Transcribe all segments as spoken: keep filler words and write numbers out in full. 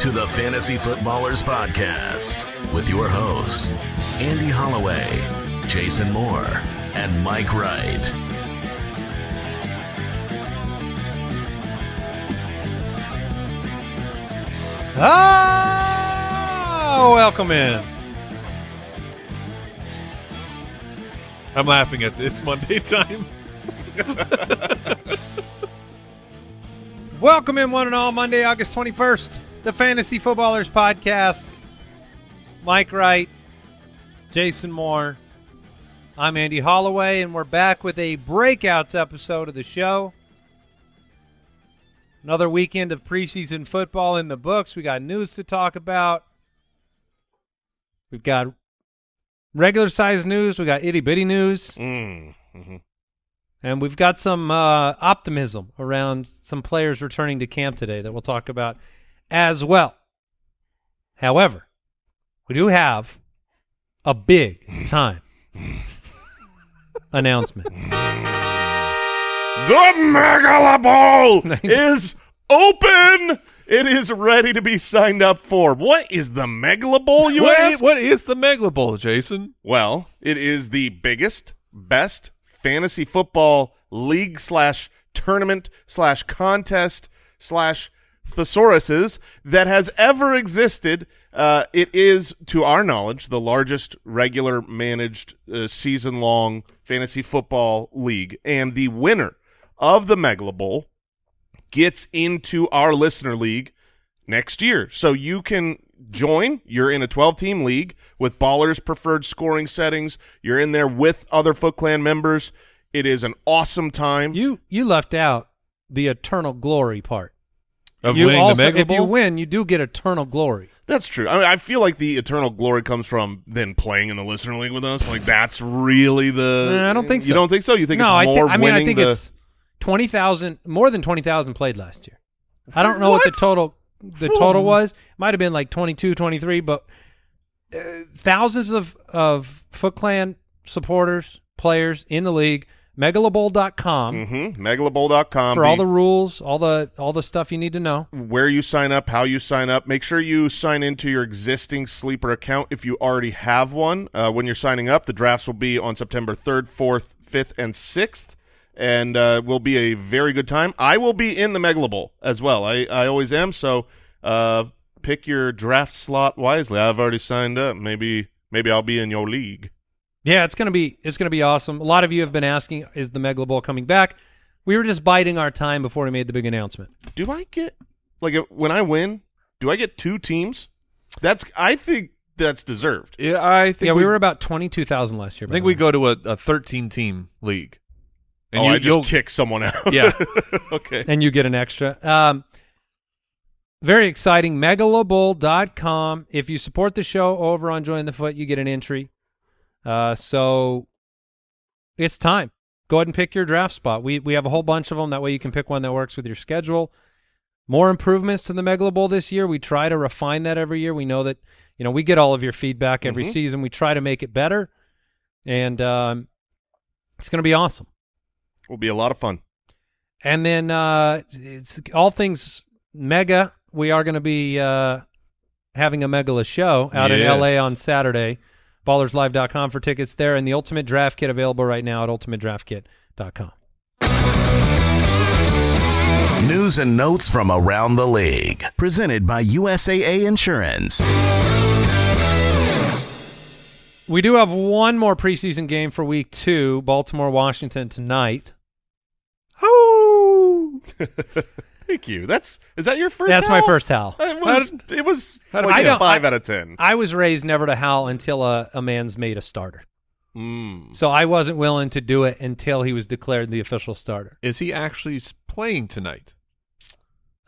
to the Fantasy Footballers Podcast with your hosts, Andy Holloway, Jason Moore, and Mike Wright. Ah, welcome in. I'm laughing at it's Monday time. Welcome in, one and all. Monday, August twenty-first, the Fantasy Footballers Podcast. Mike Wright, Jason Moore. I'm Andy Holloway, and we're back with a breakouts episode of the show. Another weekend of preseason football in the books. We got news to talk about. We've got regular size news. We got itty bitty news. Mm. Mm-hmm. And we've got some uh, optimism around some players returning to camp today that we'll talk about as well. However, we do have a big time announcement. The Megalobowl is open. It is ready to be signed up for. What is the Megalobowl, you what ask? Is, what is the Megalobowl, Jason? Well, it is the biggest, best fantasy football league slash tournament slash contest slash thesauruses that has ever existed. Uh, it is, to our knowledge, the largest regular managed uh, season-long fantasy football league, and the winner of the Megalobowl gets into our listener league next year. So you can join. You're in a twelve team league with Ballers preferred scoring settings. You're in there with other Foot Clan members. It is an awesome time. You you left out the eternal glory part. Of you winning also, the Megalobowl? If you win, you do get eternal glory. That's true. I mean, I feel like the eternal glory comes from then playing in the listener league with us. Like that's really the. No, I don't think so. You don't think so? You think no, it's more I, th I mean, winning I think the it's twenty thousand more than twenty thousand played last year. I don't know what, what the total. The total was might have been like twenty-two, twenty-three, but uh, thousands of of Foot Clan supporters, players in the league. Megalobowl dot com, mm-hmm. Megalobowl dot com for all the rules, all the all the stuff you need to know. Where you sign up, how you sign up. Make sure you sign into your existing Sleeper account if you already have one. Uh, when you're signing up, the drafts will be on September third, fourth, fifth, and sixth. And uh, will be a very good time. I will be in the Megalobowl as well. I, I always am. So uh, pick your draft slot wisely. I've already signed up. Maybe maybe I'll be in your league. Yeah, it's gonna be it's gonna be awesome. A lot of you have been asking, is the Megalobowl coming back? We were just biding our time before we made the big announcement. Do I get like when I win? Do I get two teams? That's I think that's deserved. Yeah, I think. Yeah, we, we were about twenty two thousand last year. I think we go to a, a thirteen team league. And oh, you, I just kick someone out. Yeah. Okay. And you get an extra. Um, very exciting. Megalobowl dot com. If you support the show over on Join the Foot, you get an entry. Uh, so it's time. Go ahead and pick your draft spot. We, we have a whole bunch of them. That way you can pick one that works with your schedule. More improvements to the Megalobowl this year. We try to refine that every year. We know that, you know, we get all of your feedback every mm-hmm. season. We try to make it better. And um, it's going to be awesome. Will be a lot of fun. And then uh, it's all things mega. We are going to be uh, having a Megala show out yes. in L A on Saturday. Ballers Live dot com for tickets there. And the Ultimate Draft Kit available right now at Ultimate Draft Kit dot com. News and notes from around the league. Presented by U S A A Insurance. We do have one more preseason game for week two, Baltimore, Washington tonight. Oh, thank you. That's is that your first? That's howl? My first howl. It was. How did, it was how did, like a five I, out of ten. I was raised never to howl until a, a man's made a starter. Mm. So I wasn't willing to do it until he was declared the official starter. Is he actually playing tonight?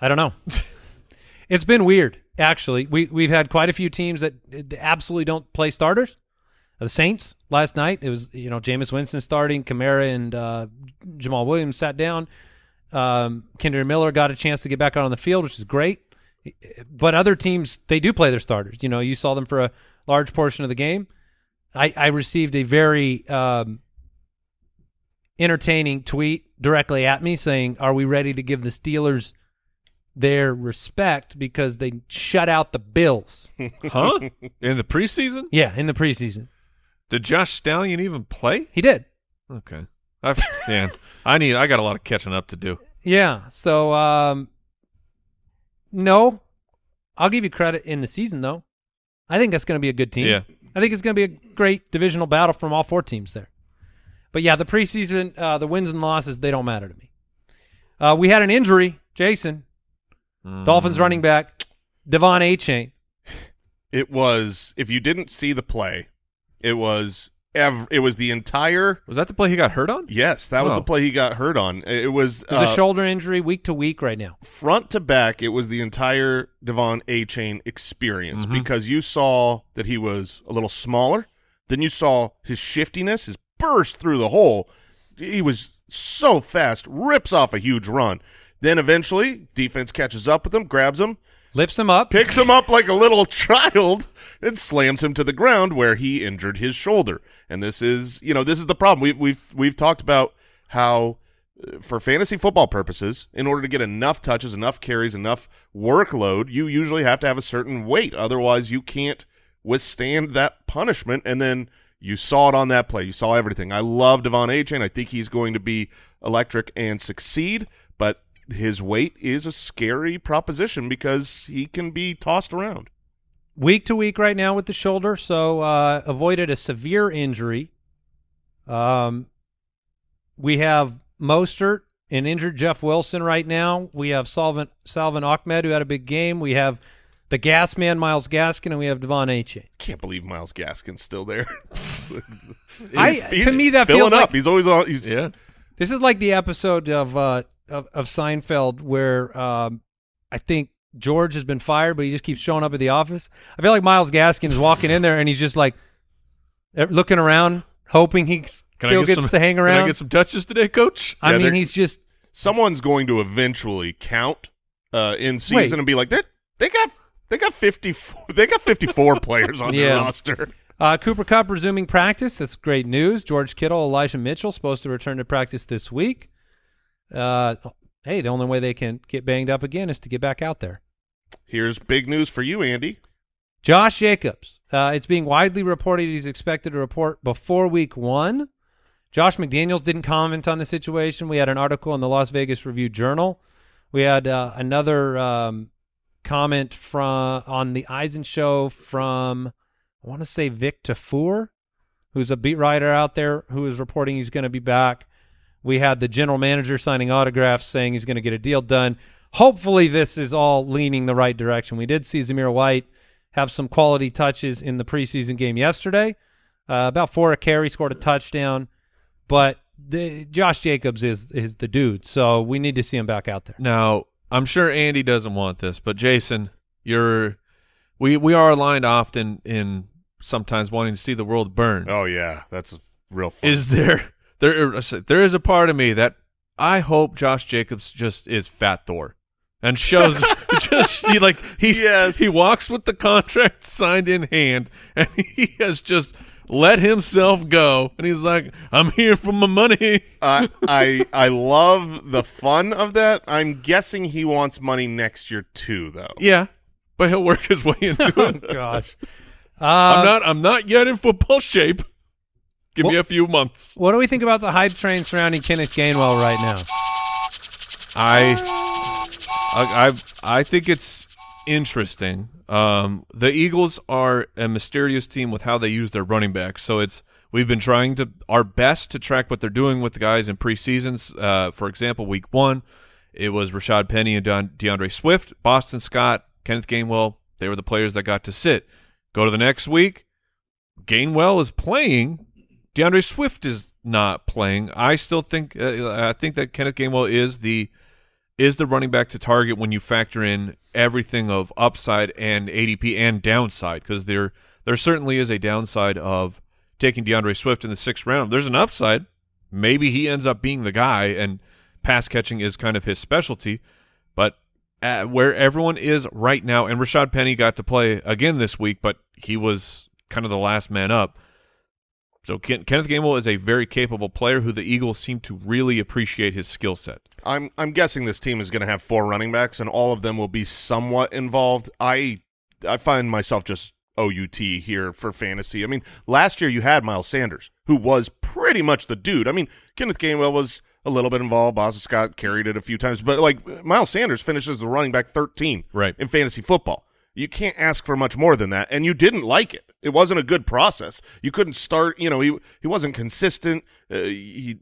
I don't know. It's been weird, actually. We we've had quite a few teams that absolutely don't play starters. The Saints last night, it was, you know, Jameis Winston starting, Kamara and uh, Jamal Williams sat down. Um, Kendra Miller got a chance to get back out on the field, which is great. But other teams, they do play their starters. You know, you saw them for a large portion of the game. I, I received a very um, entertaining tweet directly at me saying, are we ready to give the Steelers their respect because they shut out the Bills. Huh? In the preseason? Yeah, in the preseason. Did Josh Stallion even play? He did. Okay. I've, man, I need. I got a lot of catching up to do. Yeah. So, um, no, I'll give you credit in the season though. I think that's going to be a good team. Yeah. I think it's going to be a great divisional battle from all four teams there. But yeah, the preseason, uh, the wins and losses, they don't matter to me. Uh, we had an injury, Jason. Mm. Dolphins running back Devon Achane. It was, if you didn't see the play, it was. Every, it was the entire. Was that the play he got hurt on? Yes, that oh. was the play he got hurt on. It was. It was uh, a shoulder injury, week to week, right now. Front to back, it was the entire Devon Achane experience mm-hmm. because you saw that he was a little smaller. Then you saw his shiftiness, his burst through the hole. He was so fast, rips off a huge run. Then eventually, defense catches up with him, grabs him. Lifts him up. Picks him up like a little child and slams him to the ground where he injured his shoulder. And this is, you know, this is the problem. We've, we've, we've talked about how uh, for fantasy football purposes, in order to get enough touches, enough carries, enough workload, you usually have to have a certain weight. Otherwise, you can't withstand that punishment. And then you saw it on that play. You saw everything. I love Devon Achane. I think he's going to be electric and succeed, but his weight is a scary proposition because he can be tossed around. Week to week right now with the shoulder, so uh, avoided a severe injury. Um, we have Mostert and injured Jeff Wilson right now. We have Salvin, Salvin Ahmed, who had a big game. We have the gas man, Myles Gaskin, and we have Devon Achane. Can't believe Myles Gaskin's still there. he's, I, he's to me, that feels up. Like... He's always on... He's, yeah. This is like the episode of... Uh, Of, of Seinfeld where um, I think George has been fired, but he just keeps showing up at the office. I feel like Myles Gaskin is walking in there and he's just like looking around, hoping he can still get gets some, to hang around. Can I get some touches today, Coach? I yeah, mean, he's just... Someone's going to eventually count uh, in season wait. and be like, they, they got they got fifty-four, they got fifty-four players on yeah. their roster. Uh, Cooper Kupp resuming practice. That's great news. George Kittle, Elijah Mitchell supposed to return to practice this week. Uh, hey, the only way they can get banged up again is to get back out there. Here's big news for you, Andy. Josh Jacobs. Uh, it's being widely reported he's expected to report before week one. Josh McDaniels didn't comment on the situation. We had an article in the Las Vegas Review-Journal. We had uh, another um, comment from on the Eisen Show from, I want to say, Vic Tafur, who's a beat writer out there who is reporting he's going to be back. We had the general manager signing autographs saying he's going to get a deal done. Hopefully this is all leaning the right direction. We did see Zamir White have some quality touches in the preseason game yesterday. Uh, about four a carry, scored a touchdown. But the, Josh Jacobs is, is the dude, so we need to see him back out there. Now, I'm sure Andy doesn't want this, but Jason, you're we, we are aligned often in sometimes wanting to see the world burn. Oh, yeah, that's real fun. Is there... There, there is a part of me that I hope Josh Jacobs just is Fat Thor and shows just he, like he yes. he walks with the contract signed in hand and he has just let himself go and he's like, I'm here for my money. uh, I I love the fun of that. I'm guessing he wants money next year too, though. Yeah, but he'll work his way into oh, it. Gosh, uh, I'm not I'm not yet in football shape. Give well, me a few months. What do we think about the hype train surrounding Kenneth Gainwell right now? I, I, I, I think it's interesting. Um, the Eagles are a mysterious team with how they use their running backs. So it's we've been trying to our best to track what they're doing with the guys in preseasons. Uh, for example, week one, it was Rashad Penny and De DeAndre Swift, Boston Scott, Kenneth Gainwell. They were the players that got to sit. Go to the next week, Gainwell is playing. DeAndre Swift is not playing. I still think uh, I think that Kenneth Gainwell is the is the running back to target when you factor in everything of upside and A D P and downside, because there there certainly is a downside of taking DeAndre Swift in the sixth round. There's an upside. Maybe he ends up being the guy, and pass catching is kind of his specialty. But at where everyone is right now, and Rashad Penny got to play again this week, but he was kind of the last man up. So Ken- Kenneth Gainwell is a very capable player who the Eagles seem to really appreciate his skill set. I'm I'm guessing this team is going to have four running backs, and all of them will be somewhat involved. I I find myself just O U T here for fantasy. I mean, last year you had Miles Sanders, who was pretty much the dude. I mean, Kenneth Gainwell was a little bit involved. Boston Scott carried it a few times, but like Miles Sanders finishes the running back thirteen right. in fantasy football. You can't ask for much more than that, and you didn't like it. It wasn't a good process. You couldn't start. You know, he he wasn't consistent. Uh, he,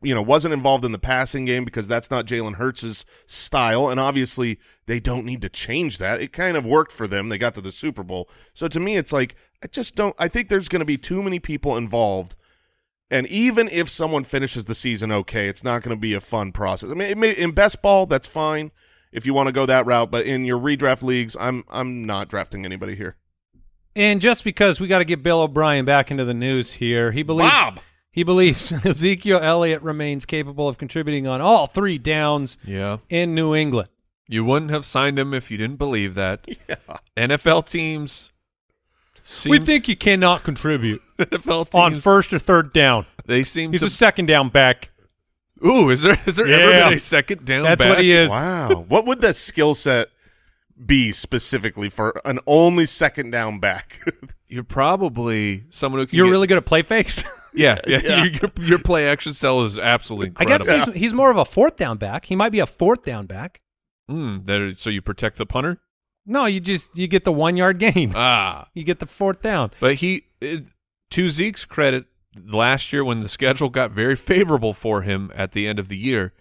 you know, wasn't involved in the passing game because that's not Jalen Hurts' style, and obviously they don't need to change that. It kind of worked for them. They got to the Super Bowl. So to me, it's like I just don't. I think there's going to be too many people involved. And even if someone finishes the season okay, it's not going to be a fun process. I mean, it may, in best ball, that's fine if you want to go that route. But in your redraft leagues, I'm I'm not drafting anybody here. And just because we got to get Bill O'Brien back into the news here, he believes Bob! he believes Ezekiel Elliott remains capable of contributing on all three downs. Yeah. In New England, you wouldn't have signed him if you didn't believe that. Yeah. N F L teams. Seem we think he cannot contribute N F L teams, on first or third down. They seem he's to... a second down back. Ooh, is there is there yeah. ever been a second down That's back? That's what he is. Wow. What would that skill set be specifically for an only second down back? You're probably someone who can You're get... really good at play fakes? Yeah. yeah. yeah. Your, your play action cell is absolutely incredible. I guess he's, he's more of a fourth down back. He might be a fourth down back. Mm, that, so you protect the punter? No, you just you get the one yard gain. Ah, you get the fourth down. But he, it, to Zeke's credit, last year when the schedule got very favorable for him at the end of the year,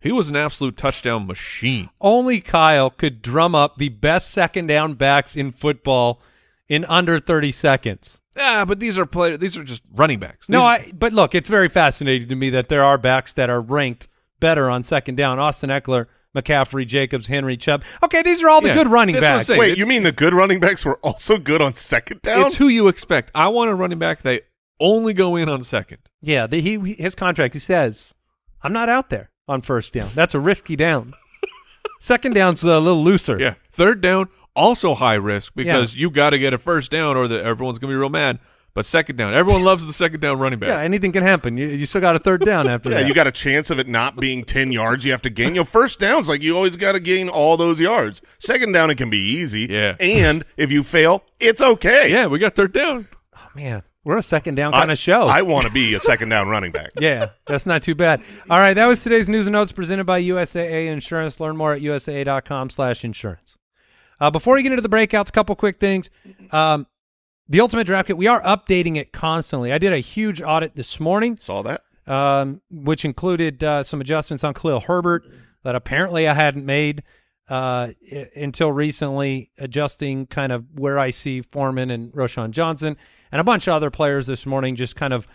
he was an absolute touchdown machine. Only Kyle could drum up the best second down backs in football in under thirty seconds. Ah, but these are play, these are just running backs. These no, I. But look, it's very fascinating to me that there are backs that are ranked better on second down. Austin Eckler. McCaffrey, Jacobs, Henry, Chubb. Okay, these are all the yeah, good running backs. Wait, it's, you mean the good running backs were also good on second down? It's who you expect. I want a running back they only go in on second. Yeah, the, he his contract, he says, I'm not out there on first down. That's a risky down. Second down's a little looser. Yeah, third down, also high risk because yeah. you got to get a first down or the, everyone's going to be real mad. But second down, everyone loves the second down running back. Yeah, anything can happen. You, you still got a third down after yeah, that. Yeah, you got a chance of it not being ten yards you have to gain. You know, first down's like you always got to gain all those yards. Second down, it can be easy. Yeah. And if you fail, it's okay. Yeah, we got third down. Oh, man. We're a second down kind I, of show. I want to be a second down running back. Yeah, that's not too bad. All right, that was today's news and notes presented by U S A A Insurance. Learn more at U S A A dot com slash insurance. Uh, before we get into the breakouts, a couple quick things. Um, The Ultimate Draft Kit, we are updating it constantly. I did a huge audit this morning. Saw that. Um, which included uh, some adjustments on Khalil Herbert that apparently I hadn't made uh, I until recently, adjusting kind of where I see Foreman and Roschon Johnson and a bunch of other players this morning, just kind of,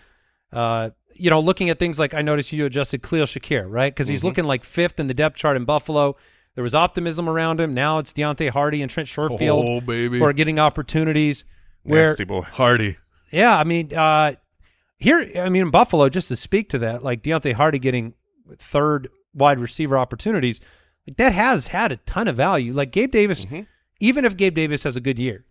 uh, you know, looking at things like I noticed you adjusted Khalil Shakir, right? Because he's mm-hmm. looking like fifth in the depth chart in Buffalo. There was optimism around him. Now it's Deontay Hardy and Trent Sherfield oh, baby. who are getting opportunities. Where, nasty boy. Hardy. Yeah, I mean, uh, here, I mean, in Buffalo, just to speak to that, like Deontay Hardy getting third wide receiver opportunities, like that has had a ton of value. Like Gabe Davis, mm-hmm. even if Gabe Davis has a good year,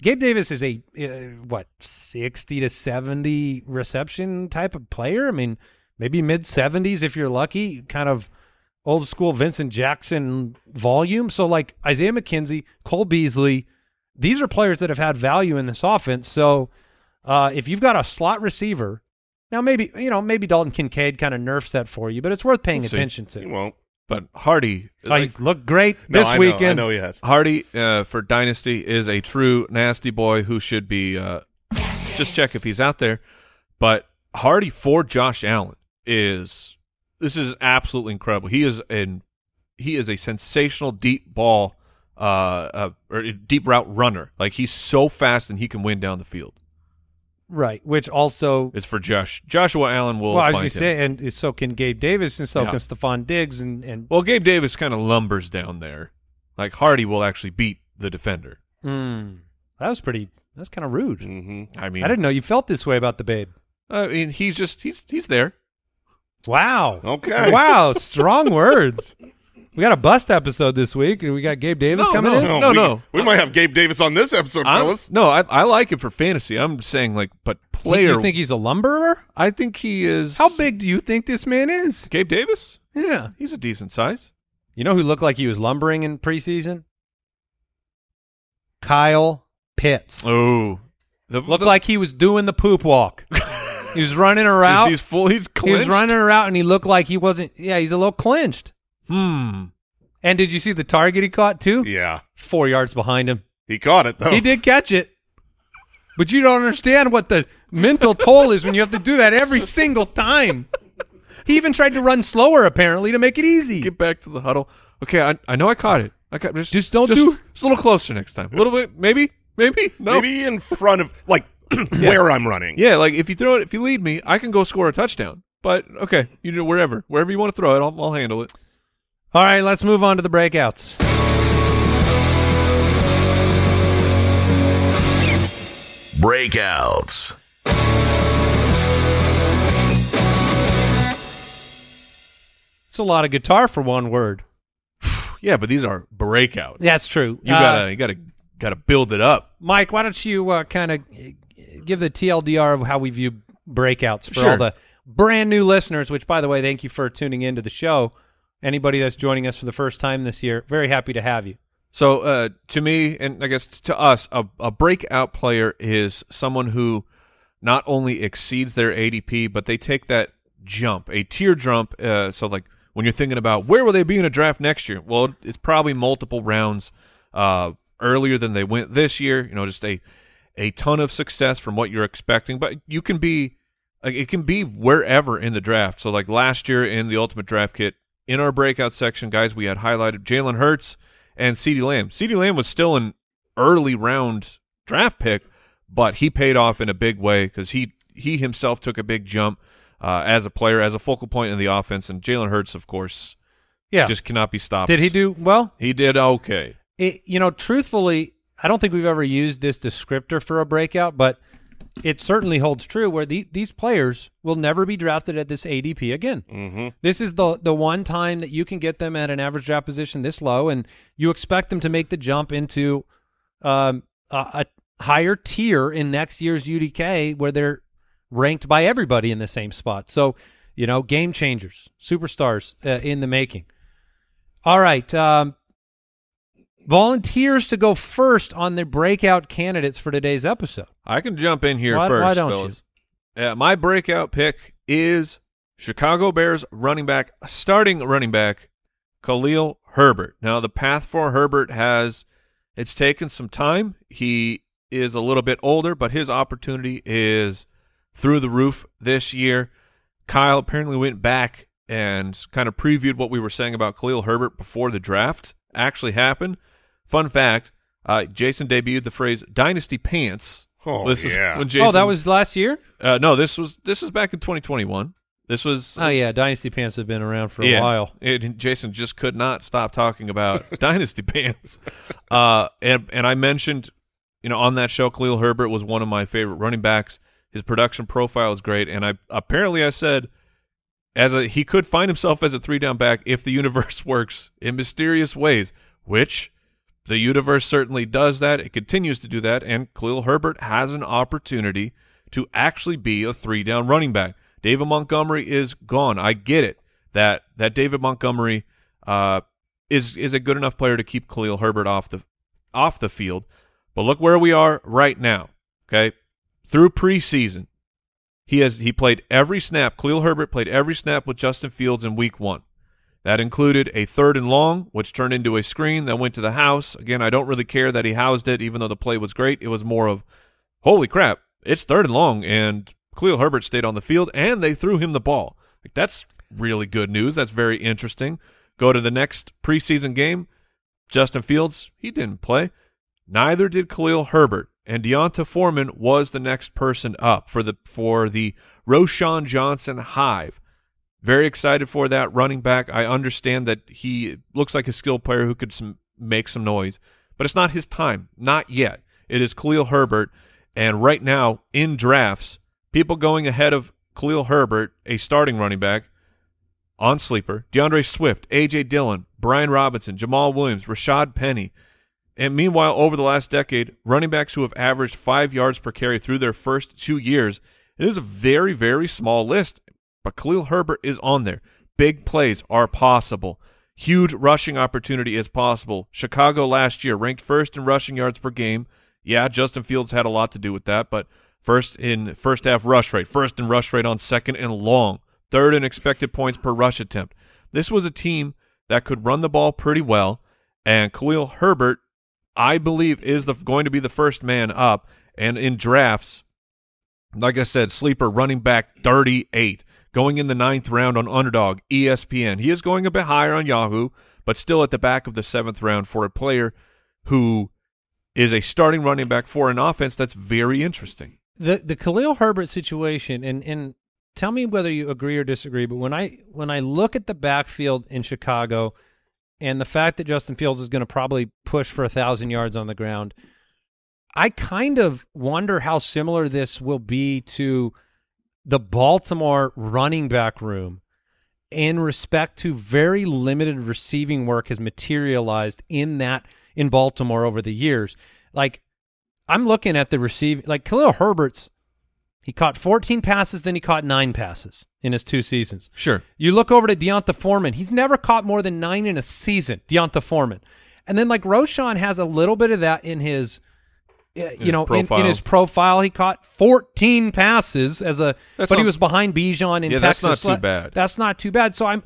Gabe Davis is a, uh, what, sixty to seventy reception type of player? I mean, maybe mid seventies if you're lucky, kind of old school Vincent Jackson volume. So like Isaiah McKenzie, Cole Beasley, these are players that have had value in this offense. So uh, if you've got a slot receiver, now maybe you know maybe Dalton Kincaid kind of nerfs that for you, but it's worth paying we'll attention to. He won't. But Hardy, oh, like, he's looked great no, this I weekend. Know, I know he has. Hardy uh, for Dynasty is a true nasty boy who should be uh, just check if he's out there. But Hardy for Josh Allen is this is absolutely incredible. He is in he is a sensational deep ball. Uh, uh, or a deep route runner. Like he's so fast and he can win down the field. Right, which also is for Josh. Joshua Allen will. Well, I was going to say, and so can Gabe Davis, and so yeah. can Stephon Diggs, and and well, Gabe Davis kind of lumbers down there. Like Hardy will actually beat the defender. Mm, that was pretty. That's kind of rude. Mm-hmm. I mean, I didn't know you felt this way about the babe. I mean, he's just he's he's there. Wow. Okay. Wow. Strong words. We got a bust episode this week. We got Gabe Davis no, coming no, in. No, no, we, no. We might have Gabe Davis on this episode, I'm, fellas. No, I, I like him for fantasy. I'm saying, like, but player. You think he's a lumberer? I think he is. How big do you think this man is? Gabe Davis? Yeah. He's a decent size. You know who looked like he was lumbering in preseason? Kyle Pitts. Oh. The, looked the, like he was doing the poop walk. He was running her out. He's full. He's clinched. He was running her out, and he looked like he wasn't. Yeah, he's a little clinched. Hmm. And did you see the target he caught too? Yeah. Four yards behind him. He caught it though. He did catch it. But you don't understand what the mental toll is when you have to do that every single time. He even tried to run slower apparently to make it easy. Get back to the huddle. Okay, I, I know I caught it. I caught, just, just don't just, do. Just a little closer next time. A little bit, maybe, maybe, no. Maybe in front of, like, where yeah. I'm running. Yeah, like if you throw it, if you lead me, I can go score a touchdown. But okay, you do wherever, wherever you want to throw it, I'll, I'll handle it. All right, let's move on to the breakouts. Breakouts. It's a lot of guitar for one word. Yeah, but these are breakouts. That's true. You uh, gotta, you gotta, gotta build it up. Mike, why don't you uh, kind of give the T L D R of how we view breakouts for sure. all the brand new listeners? Which, by the way, thank you for tuning into the show. Anybody that's joining us for the first time this year, very happy to have you. So uh, to me, and I guess to us, a, a breakout player is someone who not only exceeds their A D P, but they take that jump, a tier jump. Uh, so like when you're thinking about where will they be in a draft next year? Well, it's probably multiple rounds uh, earlier than they went this year. You know, just a, a ton of success from what you're expecting. But you can be, it can be wherever in the draft. So like last year in the Ultimate Draft Kit, in our breakout section, guys, we had highlighted Jalen Hurts and CeeDee Lamb. CeeDee Lamb was still an early round draft pick, but he paid off in a big way because he, he himself took a big jump uh, as a player, as a focal point in the offense. And Jalen Hurts, of course, yeah, just cannot be stopped. Did he do well? He did okay. It, you know, truthfully, I don't think we've ever used this descriptor for a breakout, but it certainly holds true where the, these players will never be drafted at this A D P again. Mm-hmm. This is the the one time that you can get them at an average draft position this low, and you expect them to make the jump into um, a, a higher tier in next year's U D K where they're ranked by everybody in the same spot. So, you know, game changers, superstars uh, in the making. All right. Um, volunteers to go first on the breakout candidates for today's episode. I can jump in here why, first, why don't fellas. You? Uh, my breakout pick is Chicago Bears running back, starting running back, Khalil Herbert. Now, the path for Herbert has, it's taken some time. He is a little bit older, but his opportunity is through the roof this year. Kyle apparently went back and kind of previewed what we were saying about Khalil Herbert before the draft actually happened. Fun fact, uh, Jason debuted the phrase "dynasty pants." Oh, this yeah. Is when Jason, oh, that was last year? Uh, no, this was this was back in twenty twenty-one. This was. Uh, oh yeah, dynasty pants have been around for a yeah, while. It, Jason just could not stop talking about dynasty pants. Uh, and and I mentioned, you know, on that show, Khalil Herbert was one of my favorite running backs. His production profile is great, and I apparently I said. As a, he could find himself as a three-down back if the universe works in mysterious ways, which the universe certainly does that. It continues to do that, and Khalil Herbert has an opportunity to actually be a three-down running back. David Montgomery is gone. I get it that that David Montgomery uh, is is a good enough player to keep Khalil Herbert off the off the field, but look where we are right now. Okay, through preseason. He has he played every snap. Khalil Herbert played every snap with Justin Fields in week one. That included a third and long, which turned into a screen that went to the house. Again, I don't really care that he housed it, even though the play was great. It was more of, holy crap, it's third and long, and Khalil Herbert stayed on the field, and they threw him the ball. Like, that's really good news. That's very interesting. Go to the next preseason game. Justin Fields, he didn't play. Neither did Khalil Herbert. And Deonta Foreman was the next person up for the for the Roschon Johnson hive. Very excited for that running back. I understand that he looks like a skilled player who could some, make some noise, but it's not his time. Not yet. It is Khalil Herbert, and right now in drafts, people going ahead of Khalil Herbert, a starting running back, on Sleeper, DeAndre Swift, A J Dillon, Brian Robinson, Jamal Williams, Rashad Penny. And meanwhile, over the last decade, running backs who have averaged five yards per carry through their first two years, it is a very, very small list, but Khalil Herbert is on there. Big plays are possible. Huge rushing opportunity is possible. Chicago last year ranked first in rushing yards per game. Yeah, Justin Fields had a lot to do with that, but first in first half rush rate, first in rush rate on second and long, third in expected points per rush attempt. This was a team that could run the ball pretty well, and Khalil Herbert, I believe, is the, going to be the first man up. And in drafts, like I said, sleeper running back thirty-eight. Going in the ninth round on Underdog, E S P N. He is going a bit higher on Yahoo, but still at the back of the seventh round for a player who is a starting running back for an offense that's very interesting. The the Khalil Herbert situation, and, and tell me whether you agree or disagree, but when I, when I look at the backfield in Chicago and the fact that Justin Fields is going to probably push for one thousand yards on the ground, I kind of wonder how similar this will be to – the Baltimore running back room in respect to very limited receiving work has materialized in that in Baltimore over the years. Like, I'm looking at the receiving, like Khalil Herbert's, he caught fourteen passes, then he caught nine passes in his two seasons. Sure. You look over to Deonta Foreman. He's never caught more than nine in a season, Deonta Foreman. And then like Roschon has a little bit of that in his, In you know, in, in his profile, he caught fourteen passes as a, that's but not, he was behind Bijan in yeah, Texas. That's not too bad. That's not too bad. So I'm,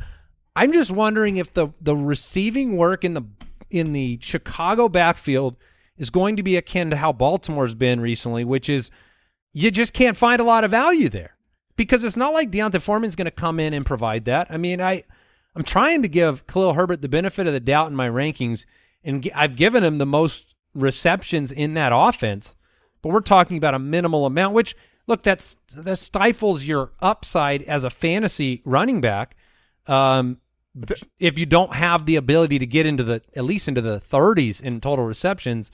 I'm just wondering if the the receiving work in the in the Chicago backfield is going to be akin to how Baltimore's been recently, which is you just can't find a lot of value there because it's not like Deonta Foreman's going to come in and provide that. I mean, I, I'm trying to give Khalil Herbert the benefit of the doubt in my rankings, and I've given him the most receptions in that offense, but we're talking about a minimal amount, which look, that's that stifles your upside as a fantasy running back. Um, the, if you don't have the ability to get into the, at least into the thirties in total receptions,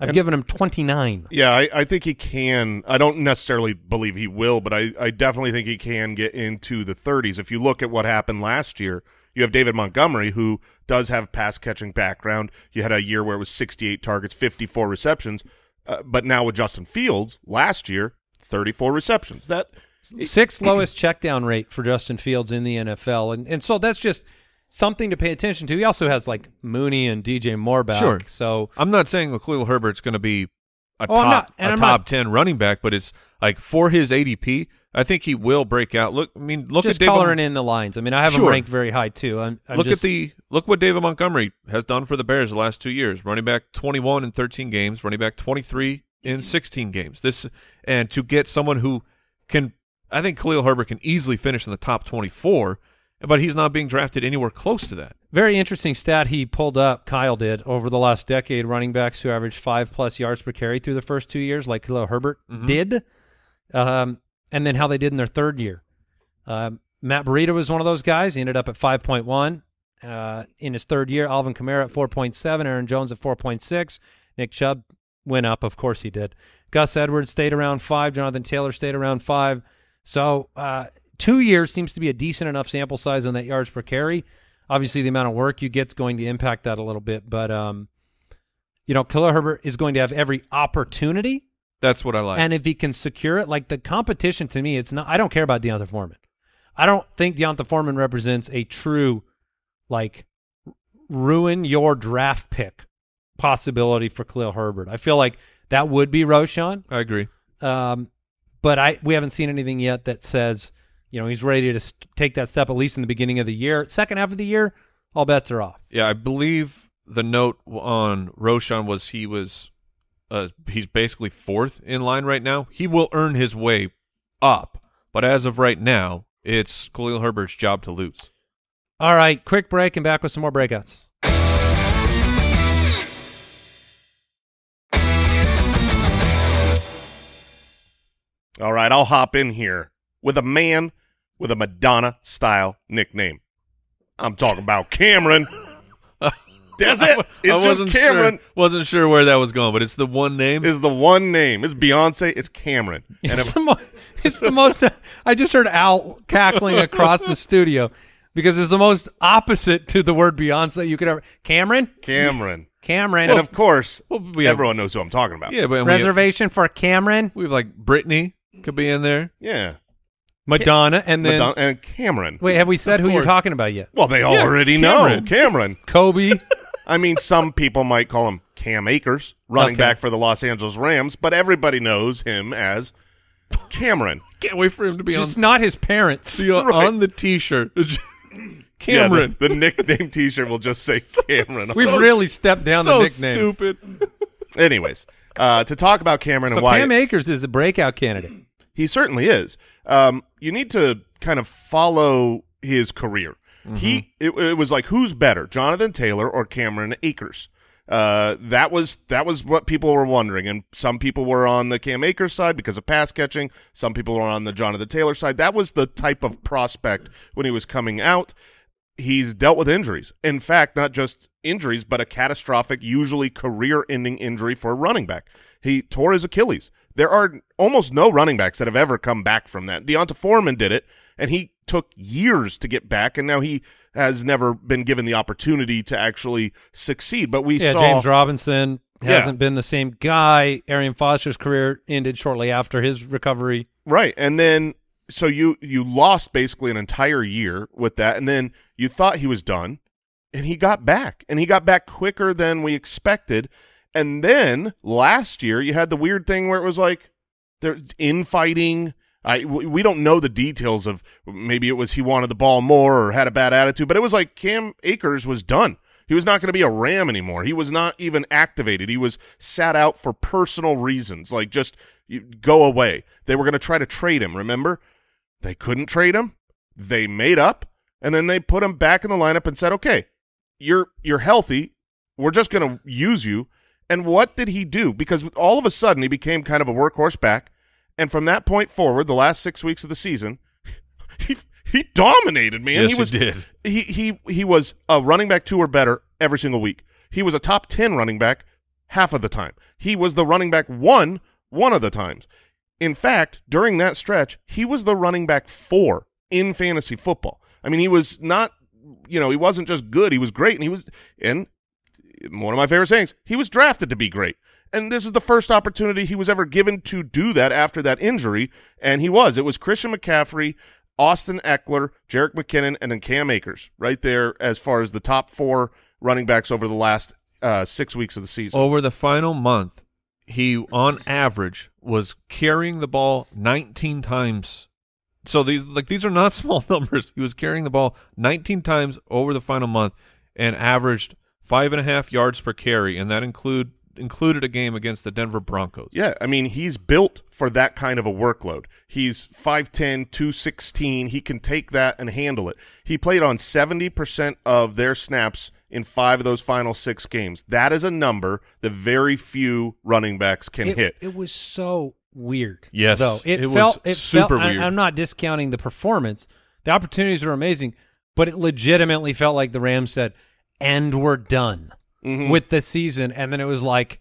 I've and, given him twenty-nine. Yeah. I, I think he can, I don't necessarily believe he will, but I, I definitely think he can get into the thirties. If you look at what happened last year, you have David Montgomery, who does have pass-catching background. You had a year where it was sixty-eight targets, fifty-four receptions. Uh, but now with Justin Fields, last year, thirty-four receptions. That Sixth lowest checkdown rate for Justin Fields in the N F L. And, and so that's just something to pay attention to. He also has, like, Mooney and D J Moore back. Sure. So I'm not saying Khalil Herbert's going to be a oh, top, not, a I'm top not, ten running back, but it's like for his A D P, I think he will break out. Look, I mean, look just at David, coloring in the lines. I mean, I have sure. him ranked very high too. I'm, I'm look just, at the look what David Montgomery has done for the Bears the last two years. Running back twenty-one in thirteen games, running back twenty-three in sixteen games. This and to get someone who can, I think Khalil Herbert can easily finish in the top twenty-four, but he's not being drafted anywhere close to that. Very interesting stat he pulled up, Kyle did, over the last decade, running backs who averaged five plus yards per carry through the first two years, like Khalil Herbert mm-hmm. did, um, and then how they did in their third year. Um, Matt Breida was one of those guys. He ended up at five point one uh, in his third year. Alvin Kamara at four point seven, Aaron Jones at four point six. Nick Chubb went up. Of course he did. Gus Edwards stayed around five. Jonathan Taylor stayed around five. So uh, two years seems to be a decent enough sample size on that yards per carry. Obviously, the amount of work you get is going to impact that a little bit. But, um, you know, Khalil Herbert is going to have every opportunity. That's what I like. And if he can secure it, like the competition to me, it's not. I don't care about Deonta Foreman. I don't think Deonta Foreman represents a true, like, ruin your draft pick possibility for Khalil Herbert. I feel like that would be Roschon. I agree. Um, but I we haven't seen anything yet that says – you know, he's ready to take that step, at least in the beginning of the year. Second half of the year, all bets are off. Yeah, I believe the note on Roschon was he was uh, he's basically fourth in line right now. He will earn his way up, but as of right now, it's Khalil Herbert's job to lose. All right, quick break and back with some more breakouts. All right, I'll hop in here with a man with a Madonna-style nickname. I'm talking about Cameron. That's it. It's I wasn't just Cameron. Sure, wasn't sure where that was going, but it's the one name. It's the one name. It's Beyonce. It's Cameron. It's, and the, mo it's the most. Uh, I just heard Al cackling across the studio. because it's the most opposite to the word Beyonce you could ever. Cameron? Cameron. Cameron. And, of course, well, we everyone have, knows who I'm talking about. Yeah, but reservation have, for Cameron. We have, like, Britney could be in there. Yeah. Madonna and then Madonna and Cameron. Wait, have we said who you're talking about yet? Well, they yeah, already Cameron. know. Cameron. Kobe. I mean, some people might call him Cam Akers, running okay. back for the Los Angeles Rams, but everybody knows him as Cameron. Can't wait for him to be just on. Just not his parents. So right. On the T-shirt. Cameron. Yeah, the, the nickname T-shirt will just say Cameron. We've so, really stepped down so the nicknames. So stupid. Anyways, uh, to talk about Cameron so and why. Cam Akers is a breakout candidate. He certainly is. Um, you need to kind of follow his career. Mm-hmm. He it, it was like, who's better, Jonathan Taylor or Cameron Akers? Uh, that was that was what people were wondering, and some people were on the Cam Akers side because of pass catching. Some people were on the Jonathan Taylor side. That was the type of prospect when he was coming out. He's dealt with injuries. In fact, not just injuries, but a catastrophic, usually career-ending injury for a running back. He tore his Achilles. There are almost no running backs that have ever come back from that. Deonta Foreman did it, and he took years to get back, and now he has never been given the opportunity to actually succeed. But we yeah, saw – James Robinson hasn't yeah. been the same guy. Arian Foster's career ended shortly after his recovery. Right, and then so you, you lost basically an entire year with that, and then you thought he was done, and he got back, and he got back quicker than we expected. And then last year, you had the weird thing where it was like they're infighting. I we don't know the details of maybe it was he wanted the ball more or had a bad attitude, but it was like Cam Akers was done. He was not going to be a Ram anymore. He was not even activated. He was sat out for personal reasons, like just go away. They were going to try to trade him, remember? They couldn't trade him. They made up, and then they put him back in the lineup and said, okay, you're you're healthy. We're just going to use you. And what did he do? Because all of a sudden he became kind of a workhorse back, and from that point forward, the last six weeks of the season, he he dominated, man. Yes, he was he did. He he he was a running back two or better every single week. He was a top ten running back half of the time. He was the running back one one of the times. In fact, during that stretch, he was the running back four in fantasy football. I mean, he was not, you know, he wasn't just good. He was great, and he was and. One of my favorite sayings, he was drafted to be great. And this is the first opportunity he was ever given to do that after that injury, and he was. It was Christian McCaffrey, Austin Eckler, Jerick McKinnon, and then Cam Akers right there as far as the top four running backs over the last uh, six weeks of the season. Over the final month, he, on average, was carrying the ball nineteen times. So these like these are not small numbers. He was carrying the ball nineteen times over the final month and averaged Five and a half yards per carry, and that include included a game against the Denver Broncos. Yeah, I mean, he's built for that kind of a workload. He's five ten, two sixteen. He can take that and handle it. He played on seventy percent of their snaps in five of those final six games. That is a number that very few running backs can it, hit. It was so weird. Yes, though. It, it felt was it super felt, weird. I, I'm not discounting the performance. The opportunities were amazing, but it legitimately felt like the Rams said, and we're done mm-hmm. with the season. And then it was like,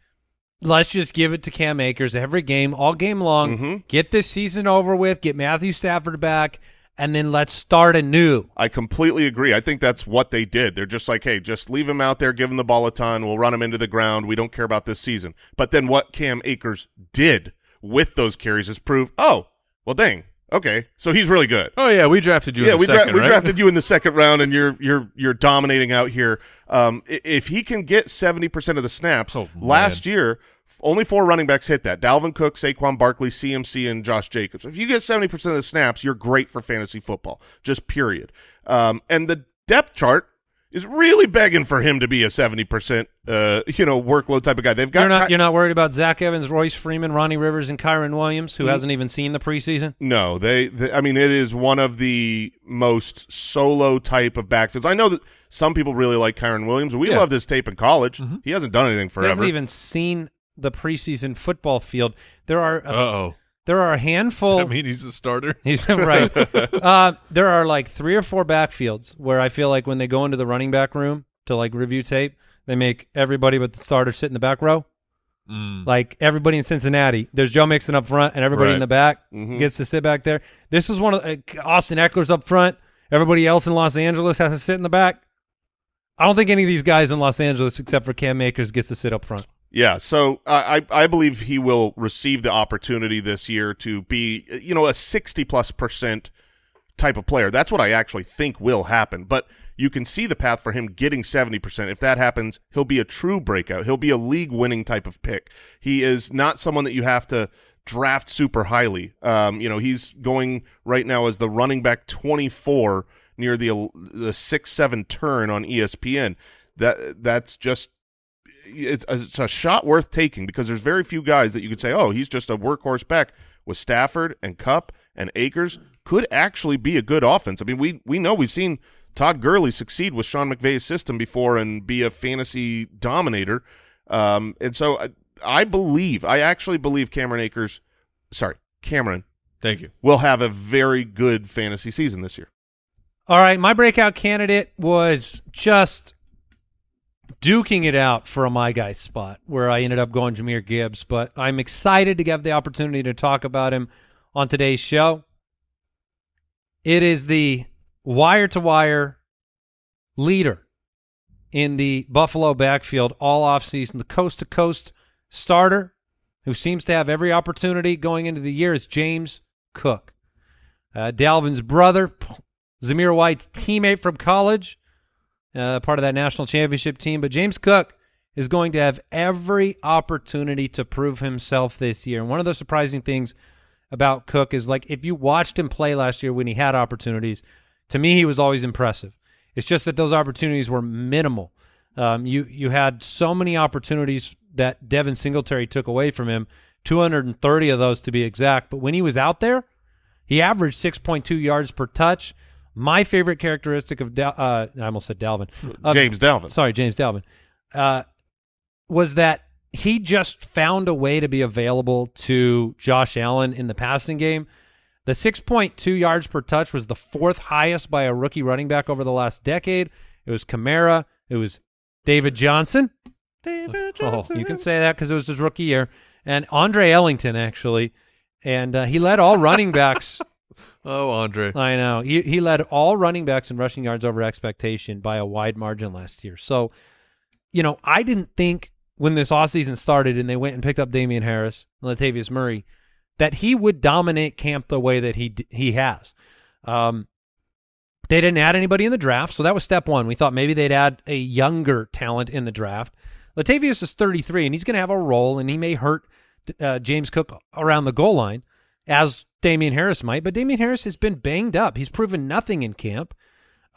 let's just give it to Cam Akers every game, all game long, mm-hmm. get this season over with, get Matthew Stafford back, and then let's start anew. I completely agree. I think that's what they did. They're just like, hey, just leave him out there, give him the ball a ton, we'll run him into the ground, we don't care about this season. But then what Cam Akers did with those carries is prove, oh, well, dang. Okay, so he's really good. Oh yeah, we drafted you. Yeah, in the we, dra second, we right? drafted you in the second round, and you're you're you're dominating out here. Um, if he can get seventy percent of the snaps, oh, last year only four running backs hit that: Dalvin Cook, Saquon Barkley, C M C, and Josh Jacobs. If you get seventy percent of the snaps, you're great for fantasy football. Just period. Um, and the depth chart is really begging for him to be a seventy percent, uh, you know, workload type of guy. They've got you're not, you're not worried about Zach Evans, Royce Freeman, Ronnie Rivers, and Kyron Williams, who mm-hmm. hasn't even seen the preseason. No, they, they. I mean, it is one of the most solo type of backfields. I know that some people really like Kyron Williams. We yeah. loved his tape in college. Mm-hmm. He hasn't done anything forever. He hasn't even seen the preseason football field. There are a, uh oh, there are a handful. Does that mean he's a starter? He's right. Uh, there are like three or four backfields where I feel like when they go into the running back room to like review tape, they make everybody but the starter sit in the back row. Mm. Like everybody in Cincinnati, there's Joe Mixon up front, and everybody right. in the back mm-hmm. gets to sit back there. This is one of uh, Austin Eckler's up front. Everybody else in Los Angeles has to sit in the back. I don't think any of these guys in Los Angeles, except for Cam Akers, gets to sit up front. Yeah, so I, I believe he will receive the opportunity this year to be, you know, a sixty-plus percent type of player. That's what I actually think will happen. But you can see the path for him getting seventy percent. If that happens, he'll be a true breakout. He'll be a league-winning type of pick. He is not someone that you have to draft super highly. Um, you know, he's going right now as the running back twenty-four near the the six seven turn on E S P N. That That's just... It's a, it's a shot worth taking because there's very few guys that you could say, oh, he's just a workhorse back. With Stafford and Kupp and Akers, could actually be a good offense. I mean, we we know we've seen Todd Gurley succeed with Sean McVay's system before and be a fantasy dominator. Um, and so I, I believe, I actually believe Cameron Akers, sorry, Cameron. Thank you. Will have a very good fantasy season this year. All right, my breakout candidate was just duking it out for a my guy spot where I ended up going Jahmyr Gibbs, but I'm excited to have the opportunity to talk about him on today's show. It is the wire-to-wire leader in the Buffalo backfield all offseason. The coast-to-coast starter who seems to have every opportunity going into the year is James Cook. Uh, Dalvin's brother, Zamir White's teammate from college, Uh, part of that national championship team. But James Cook is going to have every opportunity to prove himself this year. And one of the surprising things about Cook is, like, if you watched him play last year when he had opportunities, to me he was always impressive. It's just that those opportunities were minimal. Um, you, you had so many opportunities that Devin Singletary took away from him, two hundred thirty of those to be exact. But when he was out there, he averaged six point two yards per touch. My favorite characteristic of Dal uh, I almost said Dalvin. Uh, James Dalvin. Sorry, James Dalvin. Uh, was that he just found a way to be available to Josh Allen in the passing game. The six point two yards per touch was the fourth highest by a rookie running back over the last decade. It was Kamara. It was David Johnson. David Johnson. Oh, you can say that because it was his rookie year. And Andre Ellington, actually. And uh, he led all running backs... Oh, Andre. I know. He, he led all running backs in rushing yards over expectation by a wide margin last year. So, you know, I didn't think when this offseason started and they went and picked up Damian Harris and Latavius Murray that he would dominate camp the way that he he has. Um, they didn't add anybody in the draft, so that was step one. We thought maybe they'd add a younger talent in the draft. Latavius is thirty-three, and he's going to have a role, and he may hurt uh, James Cook around the goal line as Damian Harris might, but Damian Harris has been banged up. He's proven nothing in camp.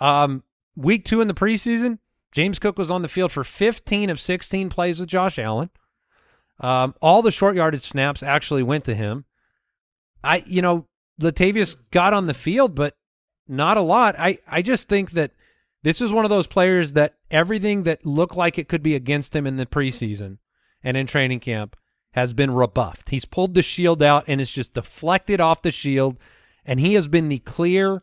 Um, week two in the preseason, James Cook was on the field for fifteen of sixteen plays with Josh Allen. Um, all the short yardage snaps actually went to him. I, you know, Latavius got on the field, but not a lot. I, I just think that this is one of those players that everything that looked like it could be against him in the preseason and in training camp has been rebuffed. He's pulled the shield out and it's just deflected off the shield, and he has been the clear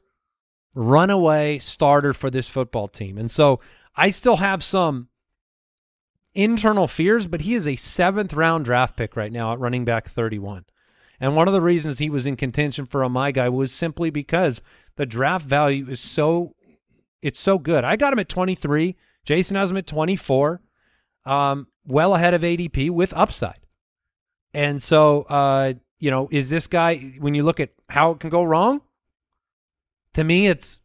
runaway starter for this football team. And so I still have some internal fears, but he is a seventh round draft pick right now at running back thirty-one. And one of the reasons he was in contention for a my guy was simply because the draft value is so, it's so good. I got him at twenty-three. Jason has him at twenty-four, um, well ahead of A D P with upside. And so, uh, you know, is this guy, when you look at how it can go wrong, to me it's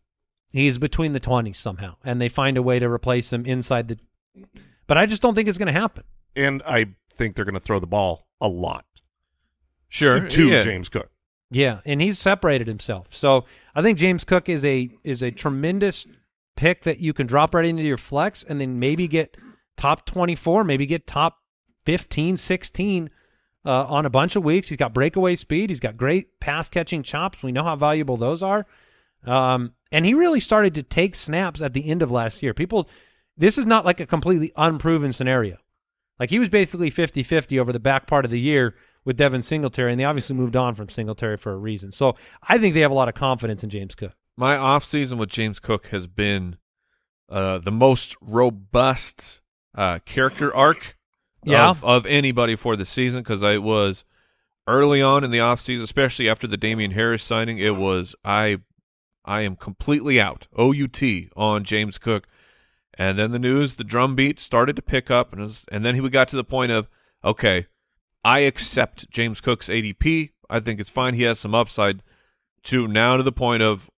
he's between the twenties somehow, and they find a way to replace him inside the – but I just don't think it's going to happen. And I think they're going to throw the ball a lot. Sure. To yeah. James Cook. Yeah, and he's separated himself. So I think James Cook is a is a tremendous pick that you can drop right into your flex and then maybe get top twenty-four, maybe get top fifteen, sixteen – Uh, on a bunch of weeks. He's got breakaway speed. He's got great pass-catching chops. We know how valuable those are. Um, and he really started to take snaps at the end of last year. People, this is not like a completely unproven scenario. Like, he was basically fifty fifty over the back part of the year with Devin Singletary, and they obviously moved on from Singletary for a reason. So I think they have a lot of confidence in James Cook. My offseason with James Cook has been uh, the most robust uh, character arc Yeah. Of, of anybody for the season, because I was early on in the offseason, especially after the Damian Harris signing, it was I I am completely out, O U T, on James Cook. And then the news, the drumbeat started to pick up, and, was, and then we got to the point of, okay, I accept James Cook's A D P. I think it's fine. He has some upside, to now to the point of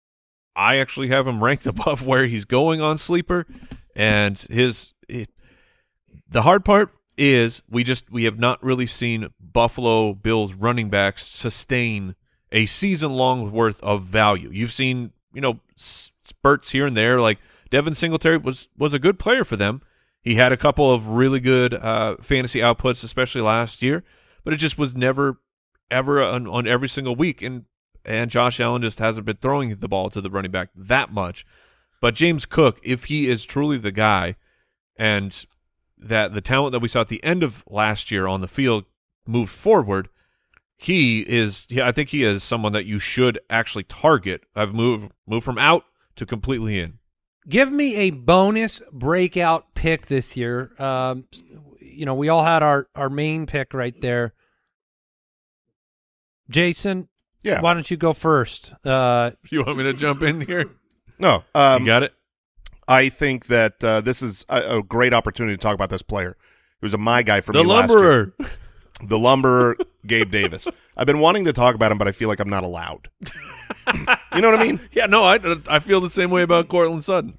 I actually have him ranked above where he's going on Sleeper. And his it, the hard part is we just we have not really seen Buffalo Bills running backs sustain a season-long worth of value. You've seen, you know, spurts here and there. Like Devin Singletary was was a good player for them. He had a couple of really good uh, fantasy outputs, especially last year, but it just was never ever on, on every single week. And and Josh Allen just hasn't been throwing the ball to the running back that much. But James Cook, if he is truly the guy, and that the talent that we saw at the end of last year on the field moved forward, he is. I think he is someone that you should actually target. I've moved moved from out to completely in. Give me a bonus breakout pick this year. Um, you know, we all had our, our main pick right there. Jason, yeah. Why don't you go first? Uh, you want me to jump in here? No. Um, you got it? I think that uh, this is a, a great opportunity to talk about this player. He was a my guy for the me lumberer. last year. The lumberer, Gabe Davis. I've been wanting to talk about him, but I feel like I'm not allowed. You know what I mean? Yeah, no, I, I feel the same way about Cortland Sutton.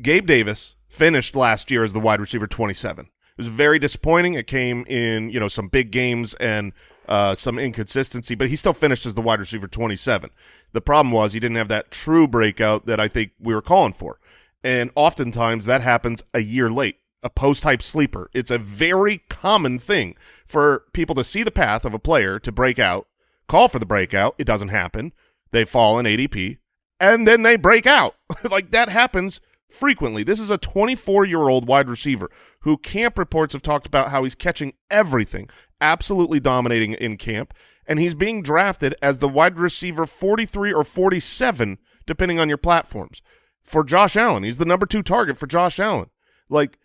Gabe Davis finished last year as the wide receiver twenty-seven. It was very disappointing. It came in, you know, some big games and uh, some inconsistency, but he still finished as the wide receiver twenty-seven. The problem was he didn't have that true breakout that I think we were calling for, and oftentimes that happens a year late. A post-hype sleeper. It's a very common thing for people to see the path of a player to break out, call for the breakout. It doesn't happen. They fall in A D P, and then they break out. Like, that happens frequently. This is a twenty-four-year-old wide receiver who camp reports have talked about how he's catching everything, absolutely dominating in camp, and he's being drafted as the wide receiver forty-three or forty-seven, depending on your platforms. For Josh Allen, he's the number two target for Josh Allen. Like,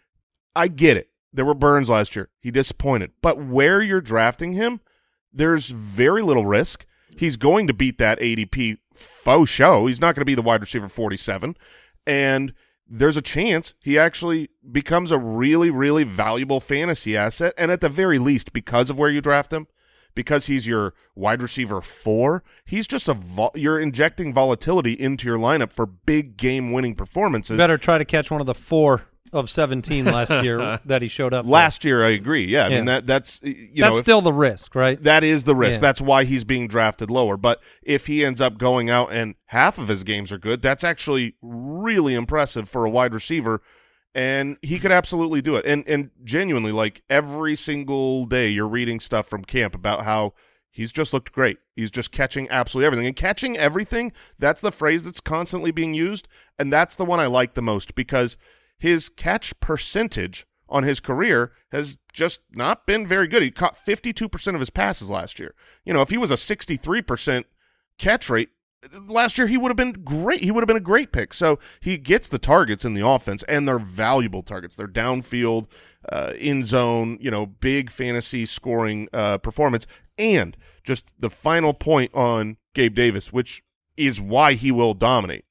I get it. There were burns last year. He disappointed. But where you're drafting him, there's very little risk. He's going to beat that A D P faux show. He's not going to be the wide receiver forty-seven. And there's a chance he actually becomes a really, really valuable fantasy asset. And at the very least, because of where you draft him, because he's your wide receiver four, he's just a vol you're injecting volatility into your lineup for big game-winning performances. You better try to catch one of the four of seventeen last year that he showed up last for. year. I agree. Yeah. yeah. I mean, that that's, you that's know, still if, the risk, right? That is the risk. Yeah. That's why he's being drafted lower. But if he ends up going out and half of his games are good, that's actually really impressive for a wide receiver. And he could absolutely do it. And, and genuinely, like, every single day you're reading stuff from camp about how he's just looked great. He's just catching absolutely everything. And catching everything, that's the phrase that's constantly being used. And that's the one I like the most, because his catch percentage on his career has just not been very good. He caught fifty-two percent of his passes last year. You know, if he was a sixty-three percent catch rate, last year he would have been great. He would have been a great pick. So he gets the targets in the offense, and they're valuable targets. They're downfield, uh, in zone, you know, big fantasy scoring uh, performance. And just the final point on Gabe Davis, which is why he will dominate.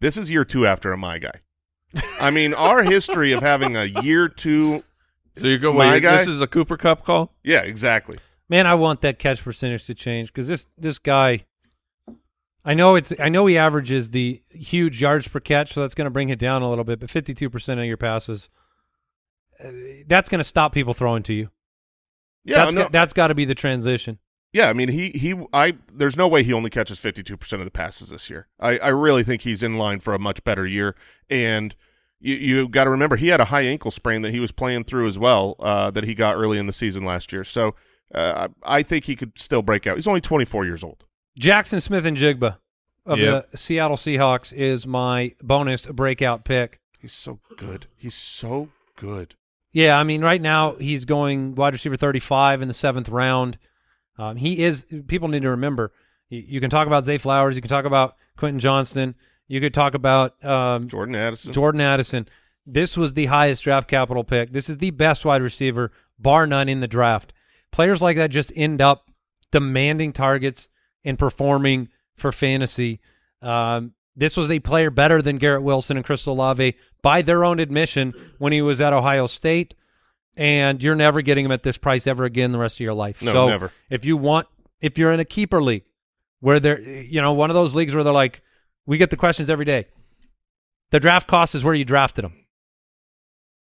This is year two after a my guy. I mean, our history of having a year two. So you're going, wait, this is a Cooper Cup call? Yeah, exactly. Man, I want that catch percentage to change, because this this guy, I know it's I know he averages the huge yards per catch, so that's going to bring it down a little bit. But fifty-two percent of your passes, uh, that's going to stop people throwing to you. Yeah, that's no, that's got to be the transition. Yeah, I mean, he he I there's no way he only catches fifty-two percent of the passes this year. I I really think he's in line for a much better year. And you you got to remember, he had a high ankle sprain that he was playing through as well, uh, that he got early in the season last year. So uh, I, I think he could still break out. He's only twenty-four years old. Jaxon Smith-Njigba of yep. the Seattle Seahawks is my bonus breakout pick. He's so good. He's so good. Yeah, I mean, right now he's going wide receiver thirty-five in the seventh round. Um, he is. People need to remember, you, you can talk about Zay Flowers, you can talk about Quentin Johnston, you could talk about um, Jordan Addison. Jordan Addison. This was the highest draft capital pick. This is the best wide receiver, bar none, in the draft. Players like that just end up demanding targets and performing for fantasy. Um, This was a player better than Garrett Wilson and Chris Olave by their own admission when he was at Ohio State, and you're never getting him at this price ever again the rest of your life. No, so never. If you want, if you're in a keeper league where they're, you know, one of those leagues where they're like, we get the questions every day. The draft cost is where you drafted him.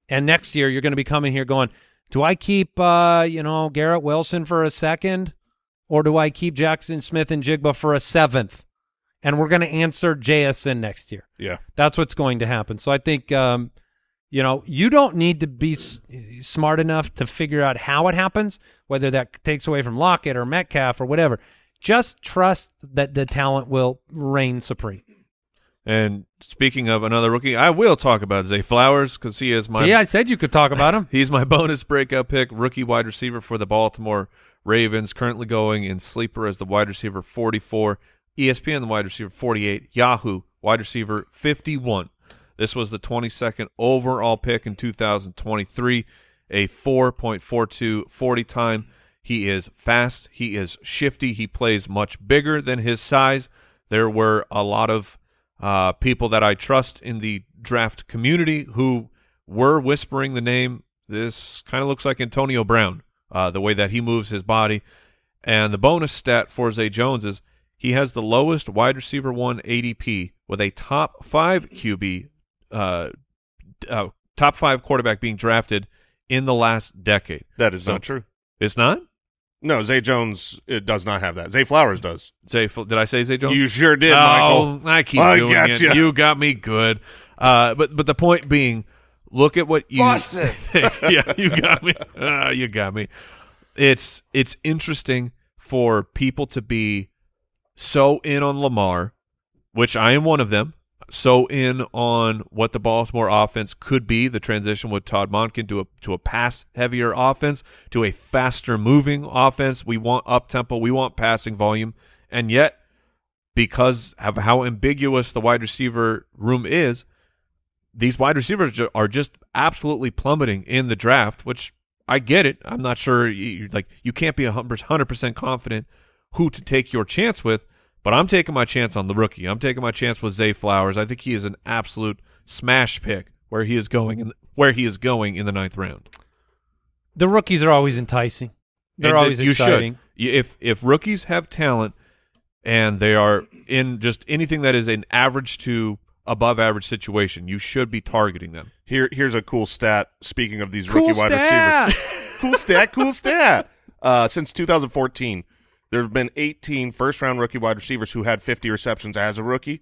And next year you're going to be coming here going, do I keep, uh, you know, Garrett Wilson for a second, or do I keep Jaxon Smith-Njigba for a seventh? And we're going to answer J S N next year. Yeah. That's what's going to happen. So I think, um, you know, you don't need to be s smart enough to figure out how it happens, whether that takes away from Lockett or Metcalf or whatever. Just trust that the talent will reign supreme. And speaking of another rookie, I will talk about Zay Flowers because he is my – yeah, I said you could talk about him. He's my bonus breakout pick, rookie wide receiver for the Baltimore Ravens, currently going in Sleeper as the wide receiver forty-four, E S P N the wide receiver forty-eight, Yahoo wide receiver fifty-one. This was the twenty-second overall pick in two thousand twenty-three, a four point four two forty time. He is fast. He is shifty. He plays much bigger than his size. There were a lot of uh, people that I trust in the draft community who were whispering the name. This kind of looks like Antonio Brown, uh, the way that he moves his body. And the bonus stat for Zay Jones is he has the lowest wide receiver one A D P with a top five Q B. Uh, uh, top five quarterback being drafted in the last decade. That is so not true. It's not? No, Zay Jones it does not have that. Zay Flowers does. Zay, did I say Zay Jones? You sure did, oh, Michael. I keep I doing gotcha. it. You got me good. Uh, but but the point being, look at what you. Boston. Yeah, you got me. Uh, you got me. It's it's interesting for people to be so in on Lamar, which I am one of them. So in on what the Baltimore offense could be, the transition with Todd Monken to a to a pass heavier offense, to a faster moving offense. We want up tempo, we want passing volume, and yet because of how ambiguous the wide receiver room is, these wide receivers are just absolutely plummeting in the draft. Which I get it. I'm not sure you, like you can't be a hundred percent confident who to take your chance with. But I'm taking my chance on the rookie. I'm taking my chance with Zay Flowers. I think he is an absolute smash pick where he is going in the, where he is going in the ninth round. The rookies are always enticing. They're and always you exciting. Should. If if rookies have talent and they are in just anything that is an average to above average situation, you should be targeting them. Here here's a cool stat. Speaking of these cool rookie stat. wide receivers, cool stat, cool stat. Uh, since two thousand fourteen. There have been eighteen first-round rookie wide receivers who had fifty receptions as a rookie.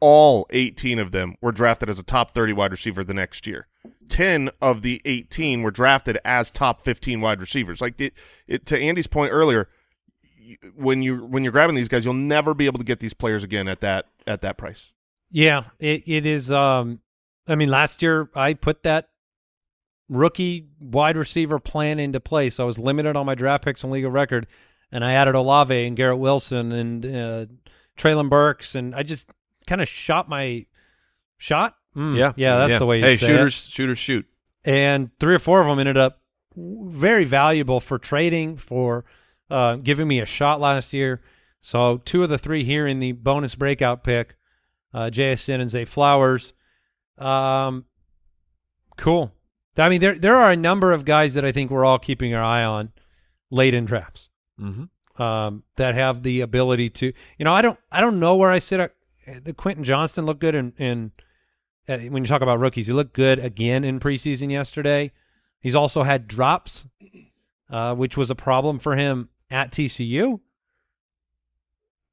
All eighteen of them were drafted as a top thirty wide receiver the next year. ten of the eighteen were drafted as top fifteen wide receivers. Like it, it, to Andy's point earlier, when you when you're grabbing these guys, you'll never be able to get these players again at that at that price. Yeah, it it is. Um, I mean, last year I put that rookie wide receiver plan into place. I was limited on my draft picks and legal record. And I added Olave and Garrett Wilson and uh, Traylon Burks, and I just kind of shot my shot. Mm, yeah, yeah, that's yeah. the way. Hey, say shooters, it. shooters, shoot. And three or four of them ended up very valuable for trading, for uh, giving me a shot last year. So two of the three here in the bonus breakout pick, uh, J S N and Zay Flowers. Um, cool. I mean, there there are a number of guys that I think we're all keeping our eye on late in drafts. Mm-hmm. um, that have the ability to, you know, I don't, I don't know where I sit. Uh, the Quentin Johnston looked good in, in uh, when you talk about rookies, he looked good again in preseason yesterday. He's also had drops, uh, which was a problem for him at T C U.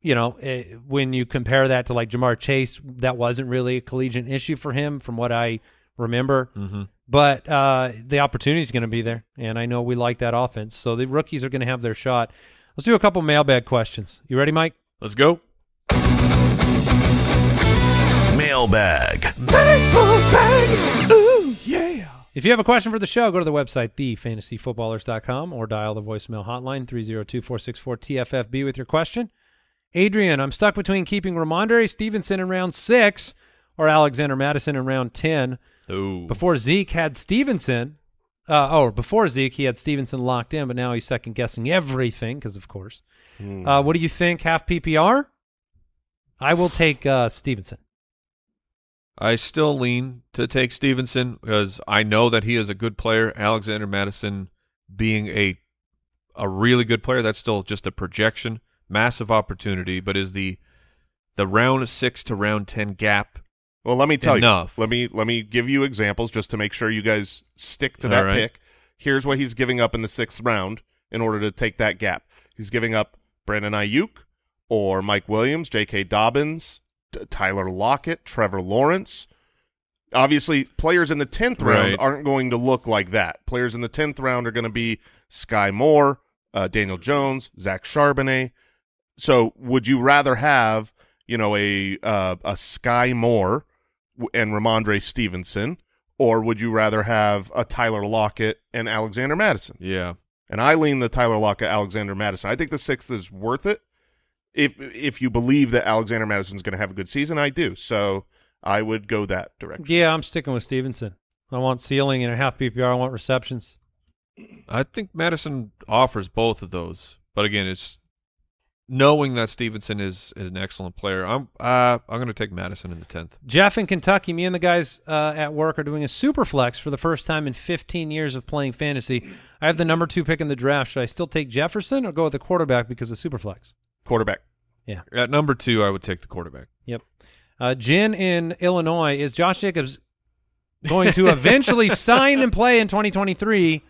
You know, it, when you compare that to like Jamar Chase, that wasn't really a collegiate issue for him, from what I remember. Mm-hmm. But uh, the opportunity is going to be there, and I know we like that offense. So the rookies are going to have their shot. Let's do a couple mailbag questions. You ready, Mike? Let's go. Mailbag. Mailbag. Ooh, yeah. If you have a question for the show, go to the website, the fantasy footballers dot com, or dial the voicemail hotline, three oh two, four six four, T F F B, with your question. Adrian, I'm stuck between keeping Ramondre Stevenson in round six or Alexander Madison in round ten. Ooh. Before Zeke had Stevenson, uh, or before Zeke, he had Stevenson locked in, but now he's second guessing everything because, of course. Mm. Uh, what do you think? Half P P R? I will take uh, Stevenson. I still lean to take Stevenson because I know that he is a good player. Alexander Mattison being a a really good player, that's still just a projection, massive opportunity, but is the the round six to round ten gap? Well, let me tell enough? you. Let me let me give you examples just to make sure you guys stick to that right. pick. Here's what he's giving up in the sixth round in order to take that gap. He's giving up Brandon Ayuk or Mike Williams, J K Dobbins, D Tyler Lockett, Trevor Lawrence. Obviously, players in the tenth round right. aren't going to look like that. Players in the tenth round are going to be Sky Moore, uh, Daniel Jones, Zach Charbonnet. So would you rather have, you know, a uh, a Sky Moore and Ramondre Stevenson, or would you rather have a Tyler Lockett and Alexander Mattison? Yeah. And I lean the Tyler Lockett, Alexander Mattison. I think the sixth is worth it. If if you believe that Alexander Madison's going to have a good season, I do. So I would go that direction. Yeah, I'm sticking with Stevenson. I want ceiling and a half P P R. I want receptions. I think Madison offers both of those. But again, it's knowing that Stevenson is is an excellent player. I'm uh, I'm going to take Madison in the tenth. Jeff in Kentucky, me and the guys uh, at work are doing a super flex for the first time in fifteen years of playing fantasy. I have the number two pick in the draft. Should I still take Jefferson or go with the quarterback because of super flex? Quarterback. Yeah. At number two, I would take the quarterback. Yep. Uh, Jen in Illinois, is Josh Jacobs going to eventually sign and play in twenty twenty-three?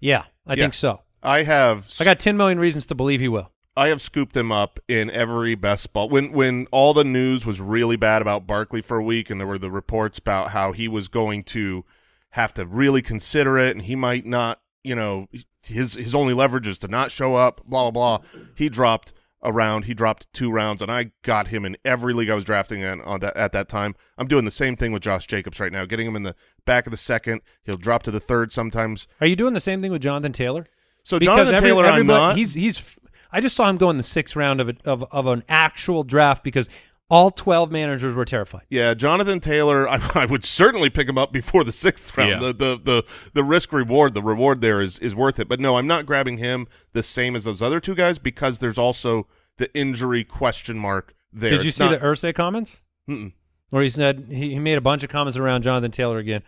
Yeah, I yeah. think so. I have. I got ten million reasons to believe he will. I have scooped him up in every best ball. When when all the news was really bad about Barkley for a week and there were the reports about how he was going to have to really consider it and he might not, you know, his his only leverage is to not show up, blah, blah, blah. He dropped a round. He dropped two rounds, and I got him in every league I was drafting in on that, at that time. I'm doing the same thing with Josh Jacobs right now, getting him in the back of the second. He'll drop to the third sometimes. Are you doing the same thing with Jonathan Taylor? So because Jonathan every, Taylor, I'm not. He's, he's – I just saw him go in the sixth round of, a, of of an actual draft because all twelve managers were terrified. Yeah, Jonathan Taylor, I, I would certainly pick him up before the sixth round. Yeah. The, the the the risk reward, the reward there is is worth it. But no, I'm not grabbing him the same as those other two guys because there's also the injury question mark there. Did you it's see not... the Irsay comments? Mm-mm. Where he said he, he made a bunch of comments around Jonathan Taylor again,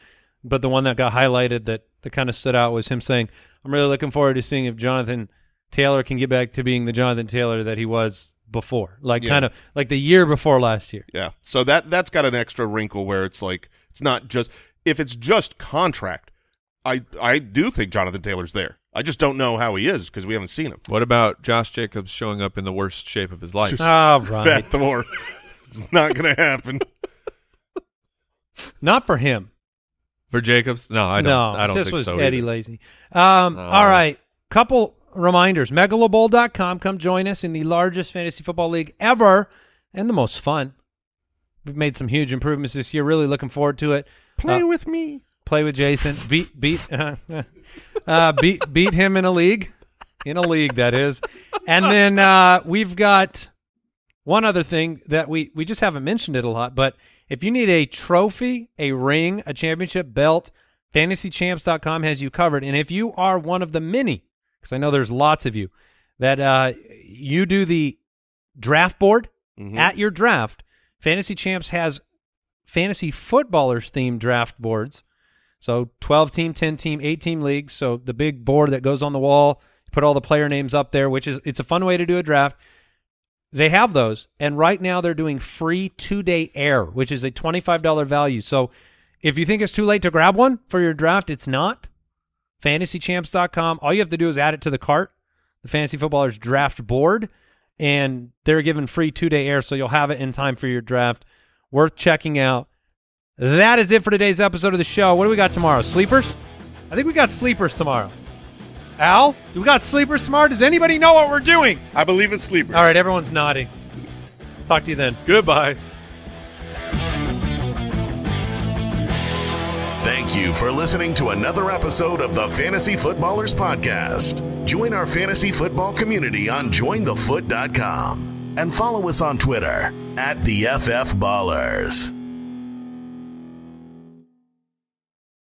but the one that got highlighted that that kind of stood out was him saying, "I'm really looking forward to seeing if Jonathan Taylor can get back to being the Jonathan Taylor that he was before, like yeah. kind of like the year before last year." Yeah. So that that's got an extra wrinkle where it's like it's not just if it's just contract. I I do think Jonathan Taylor's there. I just don't know how he is because we haven't seen him. What about Josh Jacobs showing up in the worst shape of his life? Just oh, right. Fat Thor. It's not going to happen. Not for him. For Jacobs? No, I don't. No, I don't. This think was so Eddie either. Lacy. Um. No. All right. Couple. Reminders, Megalobowl dot com. Come join us in the largest fantasy football league ever and the most fun. We've made some huge improvements this year. Really looking forward to it. Play uh, with me. Play with Jason. beat beat uh, uh, beat beat him in a league. In a league, that is. And then uh, we've got one other thing that we, we just haven't mentioned it a lot, but if you need a trophy, a ring, a championship belt, fantasy champs dot com has you covered. And if you are one of the many, because I know there's lots of you, that uh, you do the draft board mm-hmm. at your draft. Fantasy Champs has fantasy footballers-themed draft boards, so twelve-team, ten-team, eight-team leagues, so the big board that goes on the wall, put all the player names up there, which is it's a fun way to do a draft. They have those, and right now they're doing free two-day air, which is a twenty-five dollar value. So if you think it's too late to grab one for your draft, it's not. fantasy champs dot com. All you have to do is add it to the cart, the Fantasy Footballers draft board, and they're given free two-day air, so you'll have it in time for your draft. Worth checking out. That is it for today's episode of the show. What do we got tomorrow? Sleepers? I think we got sleepers tomorrow. Al, do we got sleepers tomorrow? Does anybody know what we're doing? I believe it's sleepers. All right, everyone's nodding. Talk to you then. Goodbye. Thank you for listening to another episode of the Fantasy Footballers Podcast. Join our fantasy football community on join the foot dot com and follow us on Twitter at the F F Ballers.